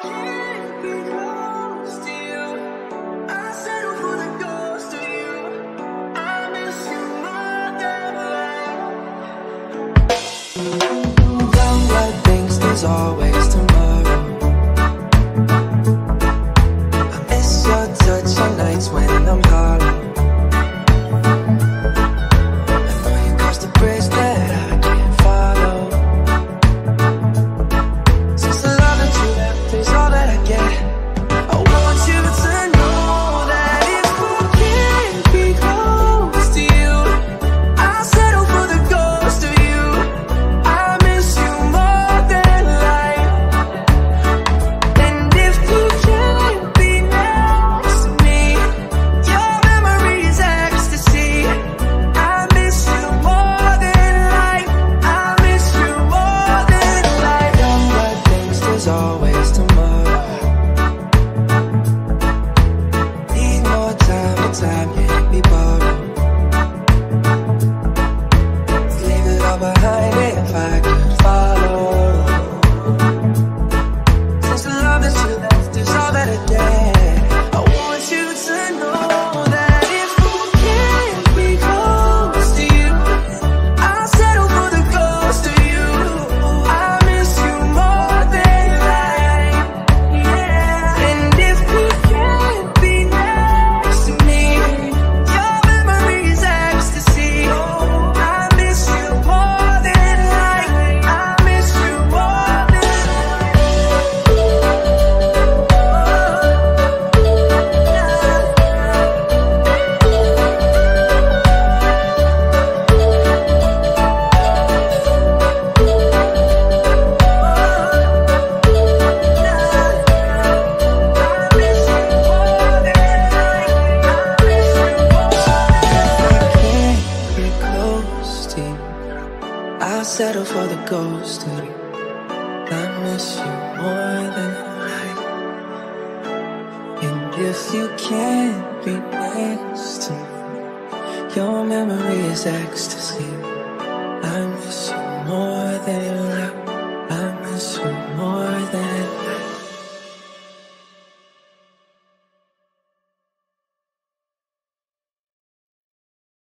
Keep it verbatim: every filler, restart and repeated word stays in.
can't be close to you. I settle for the ghost of you. I miss you more than life. Someone thinks there's always tomorrow. I miss your touch on nights when I'm hollow. Always tomorrow. Need more time, but time can't be borrowed. Leave it all behind me if I could follow. Since the love that you left is all that I get, I want you to know. I'll settle for the ghost of you. I miss you more than life. And if you can't be next to me, your memory is ecstasy. I miss you more than life.